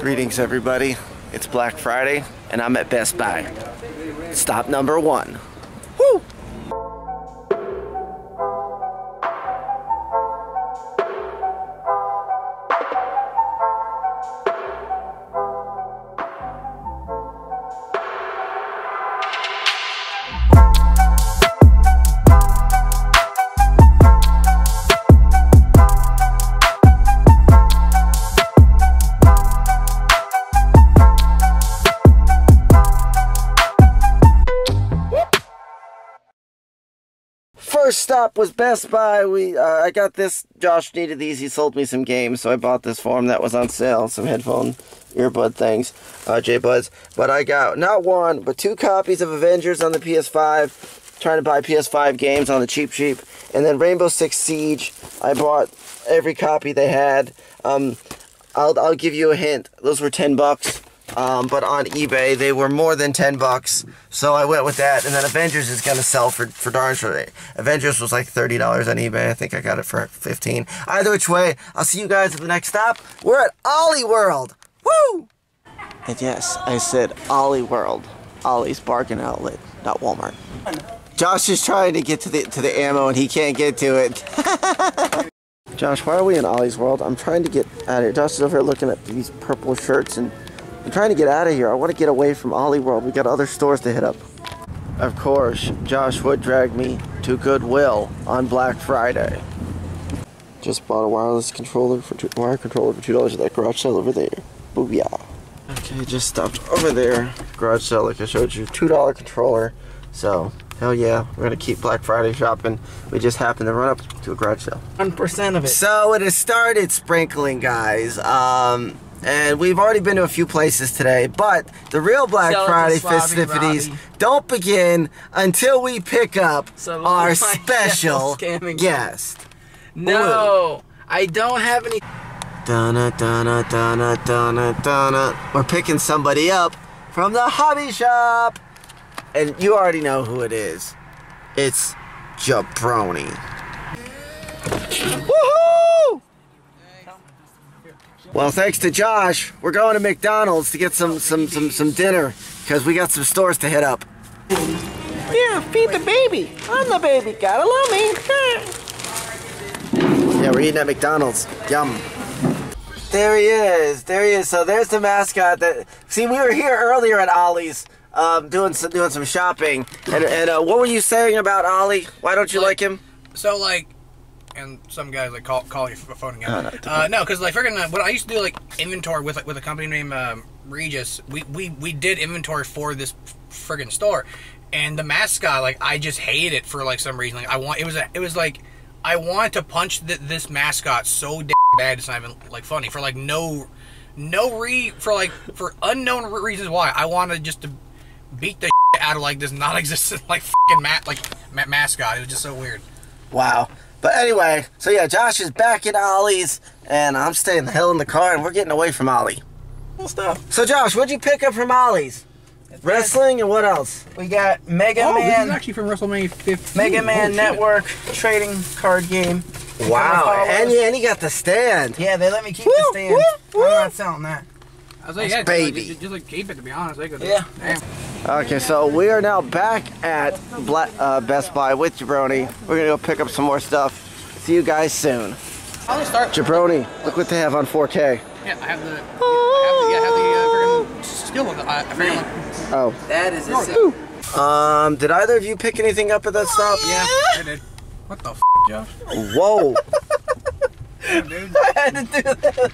Greetings everybody, it's Black Friday and I'm at Best Buy. Stop number one. Woo! First stop was Best Buy. I got this. Josh needed these. He sold me some games, so I bought this for him. That was on sale. Some headphone, earbud things, J-Buds. But I got not one, but two copies of Avengers on the PS5. Trying to buy PS5 games on the cheap. And then Rainbow Six Siege. I bought every copy they had. I'll give you a hint. Those were $10. But on eBay, they were more than $10, so I went with that, and then Avengers is going to sell for darn sure. Avengers was like $30 on eBay. I think I got it for $15. Either which way, I'll see you guys at the next stop. We're at Ollie World! Woo! And yes, I said Ollie World. Ollie's Bargain Outlet, not Walmart. Josh is trying to get to the ammo, and he can't get to it. Josh, why are we in Ollie's World? I'm trying to get out of here. Josh is over here looking at these purple shirts and... I'm trying to get out of here. I want to get away from Ollie World. We got other stores to hit up. Of course, Josh would drag me to Goodwill on Black Friday. Just bought a wireless controller for $2 at that garage sale over there. Booyah. Okay, just stopped over there. Garage sale, like I showed you, $2 controller. So, hell yeah, we're going to keep Black Friday shopping. We just happened to run up to a garage sale. 1% of it. So it has started sprinkling, guys. And we've already been to a few places today, but the real Black Friday festivities don't begin until we pick up our special guest. No, I don't have any. We're picking somebody up from the hobby shop. And you already know who it is. It's Jabroni. Woohoo! Well, thanks to Josh, we're going to McDonald's to get some dinner because we got some stores to hit up. Yeah, feed the baby. I'm the baby. Gotta love me. Yeah, we're eating at McDonald's. Yum. There he is. There he is. So there's the mascot. See, we were here earlier at Ollie's doing some shopping. And what were you saying about Ollie? Why don't you like him? So like. And some guys like call you phoning out. No, because like what I used to do like inventory with a company named Regis. We did inventory for this friggin' store, and the mascot I just hated it for some reason. I wanted to punch this mascot so bad it's not even funny for for unknown reasons why. I wanted just to beat the out of this non-existent fucking mascot. It was just so weird. Wow. But anyway, so yeah, Josh is back at Ollie's, and I'm staying the hell in the car, and we're getting away from Ollie. Cool stuff. So Josh, what'd you pick up from Ollie's? Wrestling and what else? We got Mega Man. This is actually from WrestleMania 15. Mega Man Network trading card game. Wow. And you got the stand. Yeah, they let me keep the stand. I'm not selling that. I was like, yeah, baby. Just keep it, to be honest. Yeah. Damn. Okay, so we are now back at Best Buy with Jabroni. We're going to go pick up some more stuff. See you guys soon. Jabroni, look what they have on 4K. Yeah, I have the... I have the skill on the... Oh. That is a... did either of you pick anything up at that stop? Yeah, I did. What the f***, Josh? Whoa. Damn, dude. I had to do that.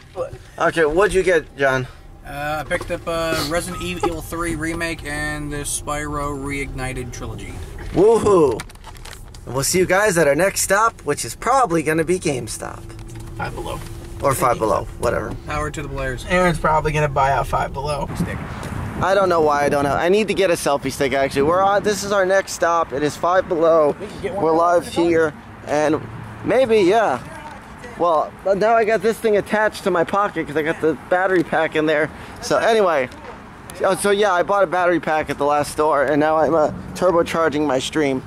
Okay, what'd you get, John? I picked up Resident Evil 3 Remake and the Spyro Reignited Trilogy. Woohoo! And we'll see you guys at our next stop, which is probably going to be GameStop. Five Below. Or Five Below, whatever. Power to the players. Aaron's probably going to buy out Five Below. Stick. I don't know why I don't know. I need to get a selfie stick, actually. This is our next stop. It is Five Below. We're live here. And maybe, yeah. Well, now I got this thing attached to my pocket because I got the battery pack in there. So anyway, so yeah, I bought a battery pack at the last store, and now I'm turbocharging my stream.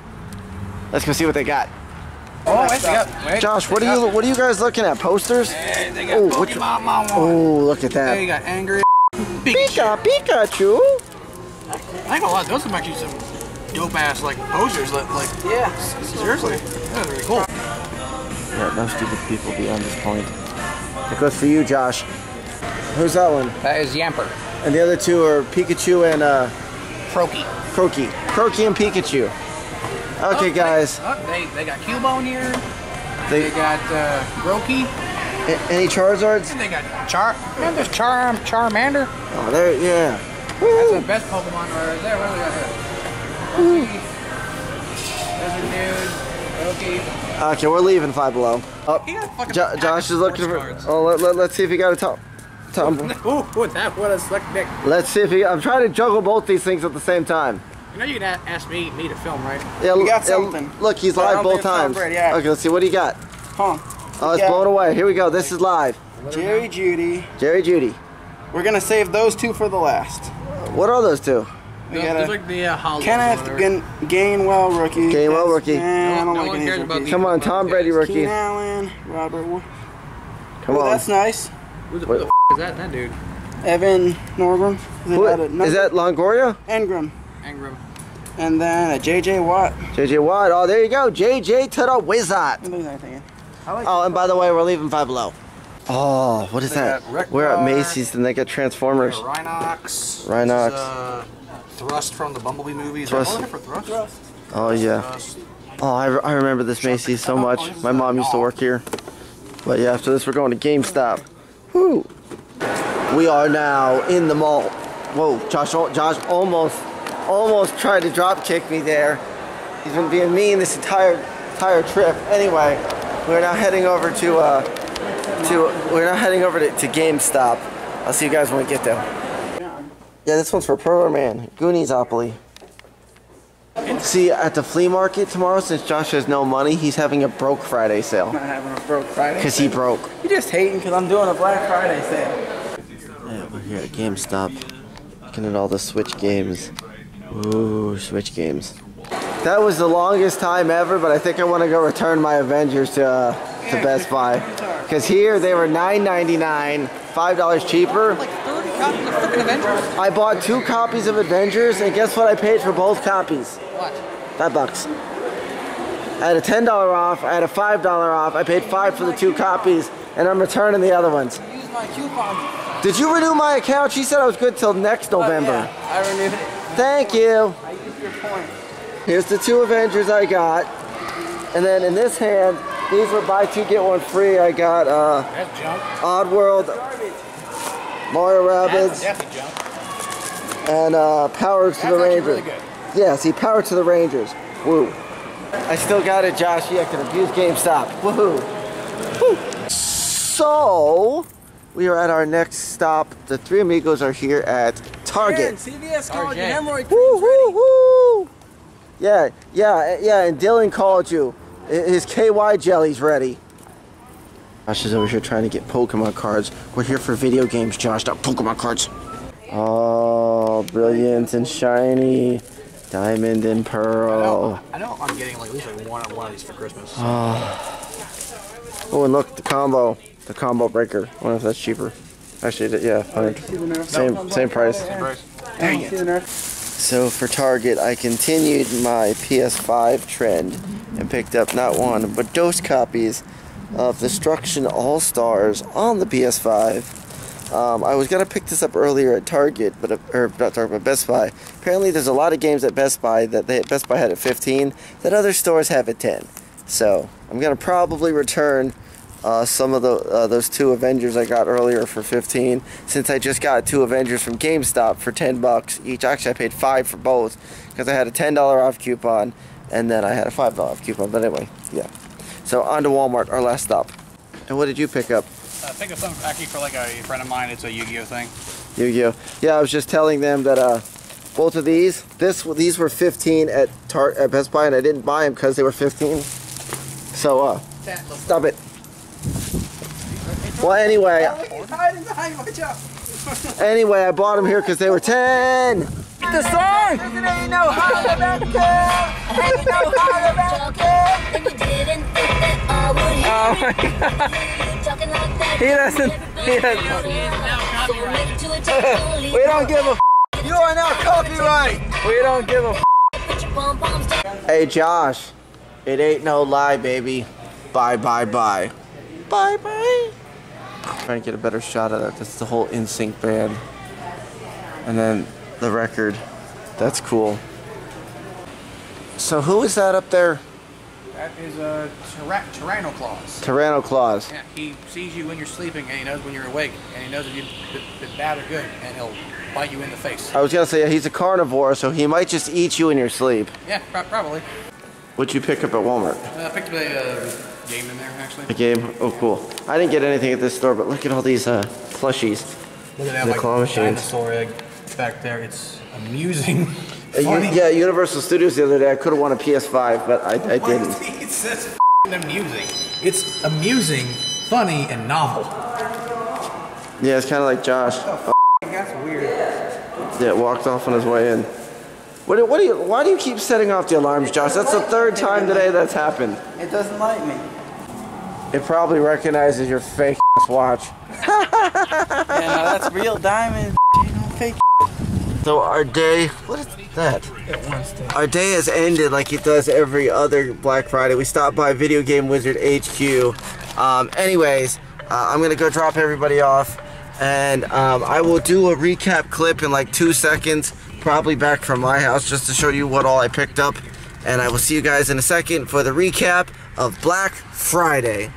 Let's go see what they got. Oh, wait, Josh, what are you guys looking at? Posters? Hey, they got Pokemon. Oh, look at that. They got angry Pikachu. I ain't gonna lie, those are actually some dope ass like posers. Like yeah, seriously, that's really cool. Yeah, no stupid people beyond this point. That goes for you, Josh. Who's that one? That is Yamper. And the other two are Pikachu and Crokey. Crokey and Pikachu. Okay, guys. They got Cubone here. They got Crokey. Any Charizards? And they got Charmander. Oh, there, yeah. That's the best Pokemon right there. What do we got here? Crokey. There's a dude. Crokey. Okay, we're leaving Five Below. Oh, Josh is looking for. Oh, let's see if he got a top. Ooh, that would have sucked dick. Let's see if he. I'm trying to juggle both these things at the same time. You know you can ask me to film, right? Yeah, you got something. Look, he's live both times. Yeah. Okay, let's see what he got. Huh? Oh, it's blown away. Here we go. This is live. Jerry Judy. Jerry Judy. We're gonna save those two for the last. What are those two? We got like the Kenneth Gainwell rookie. Gainwell rookie. No one cares about Come on, Tom Brady rookie. Keenan Allen, Robert. Come on. That's nice. Who the f is that? That dude. Evan Norgren. Is that Longoria? Engram. And then a JJ Watt. JJ Watt. Oh, there you go. JJ to the Wizard. Oh, and by the way, we're leaving Five Below. Oh, what is that? We're at Macy's and they got Transformers. Rhinox. Thrust from the Bumblebee movies. Thrust. Thrust. Oh yeah. Thrust. Oh, I remember this Macy's so much. My mom used to work here. But yeah, after this we're going to GameStop. Woo! We are now in the mall. Whoa, Josh almost tried to drop kick me there. He's been being mean this entire trip. Anyway, we're now heading over to GameStop. I'll see you guys when we get there. Yeah, this one's for Power Man, Gooniesopoly. See, at the flea market tomorrow, since Josh has no money, he's having a broke Friday sale. I'm not having a broke Friday Because he broke. You're just hating because I'm doing a Black Friday sale. Yeah, we're here at GameStop. Looking at all the Switch games. Ooh, Switch games. That was the longest time ever, but I think I want to go return my Avengers to Best Buy. Because here they were $9.99, $5 cheaper. I bought 2 copies of Avengers, and guess what I paid for both copies? What? $5. I had a $10 off, I had a $5 off, I paid 5 for the 2 copies, and I'm returning the other ones. Use my coupon. Did you renew my account? She said I was good till next November. Yeah, I renewed it. Thank you. I used your point. Here's the 2 Avengers I got, and then in this hand, these were buy 2 get 1 free. I got Oddworld, Mario Rabbids, and Power to the Rangers. Really yeah, see, Power to the Rangers. Woo. I still got it, Josh. Yeah, I can abuse GameStop. Woohoo. Woo. So, we are at our next stop. The Three Amigos are here at Target. CVS called you. Hemorrhoid cream's ready. Woo. Yeah, and Dylan called you. His KY jelly's ready. Josh is over here trying to get Pokemon cards. We're here for video games, Josh, not Pokemon cards. Oh, brilliant and shiny. Diamond and Pearl. I know I'm getting like at least like one of these for Christmas. Oh, and look, the combo breaker. I wonder if that's cheaper. Actually, yeah, same price. Dang it. So for Target, I continued my PS5 trend and picked up not one, but 2 copies of Destruction All Stars on the PS5. I was gonna pick this up earlier at Target, but Best Buy. Apparently, there's a lot of games at Best Buy that Best Buy had at 15 that other stores have at 10. So I'm gonna probably return some of those 2 Avengers I got earlier for 15, since I just got 2 Avengers from GameStop for $10 each. Actually, I paid 5 for both because I had a $10 off coupon and then I had a $5 off coupon. But anyway, yeah. So on to Walmart, our last stop. And what did you pick up? I picked up something actually for like a friend of mine. It's a Yu-Gi-Oh thing. Yu-Gi-Oh. Yeah, I was just telling them that both of these were 15 at Best Buy, and I didn't buy them because they were 15. So stop it. Well, anyway, I bought them here because they were 10. The song! Ain't no holler back, ain't no Oh my God. He doesn't. Copyright. We don't give a f. You are now copyright. We don't give a f. Hey Josh, it ain't no lie, baby. Bye, bye, bye. Bye, bye. Trying to get a better shot of that. That's the whole NSYNC band. And then the record. That's cool. So who is that up there? That is a Tyranoclaus. Tyranoclaus. Yeah, he sees you when you're sleeping and he knows when you're awake and he knows if you've been bad or good and he'll bite you in the face. I was gonna say he's a carnivore, so he might just eat you in your sleep. Yeah, probably. What'd you pick up at Walmart? I picked up a game in there actually. A game? Oh, cool. I didn't get anything at this store, but look at all these plushies. Look at that, like claw machines. Dinosaur egg back there. It's amusing. Yeah, Universal Studios the other day. I could have won a PS5, but I didn't. It's that's f***ing amusing. It's amusing, funny, and novel. Yeah, it's kind of like Josh. Oh, that's weird. Yeah, walked off on his way in. What do you? Why do you keep setting off the alarms, Josh? That's the third time today that's happened. It doesn't like me. It probably recognizes your fake ass watch. Yeah, no, that's real diamond. You know, fake. So our day, what is that? Our day has ended like it does every other Black Friday. We stopped by Video Game Wizard HQ. I'm gonna go drop everybody off and I will do a recap clip in like 2 seconds, probably back from my house just to show you what all I picked up. And I will see you guys in a second for the recap of Black Friday.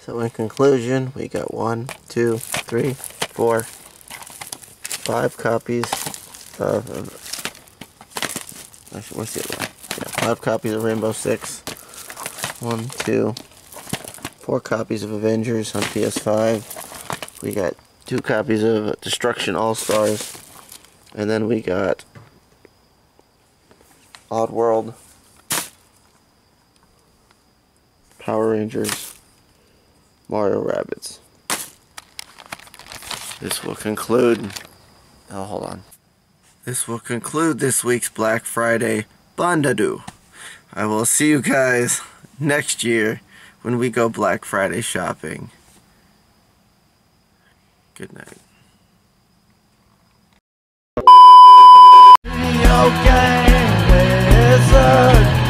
So in conclusion, we got 1, 2, 3, 4, 5 copies of actually, what's the other one? Yeah, 5 copies of Rainbow Six. 4 copies of Avengers on PS5. We got 2 copies of Destruction All Stars. And then we got Oddworld, Power Rangers, Mario Rabbids. This will conclude. Oh, hold on. This will conclude this week's Black Friday Bundadoo. I will see you guys next year when we go Black Friday shopping. Good night. Video Game Wizard.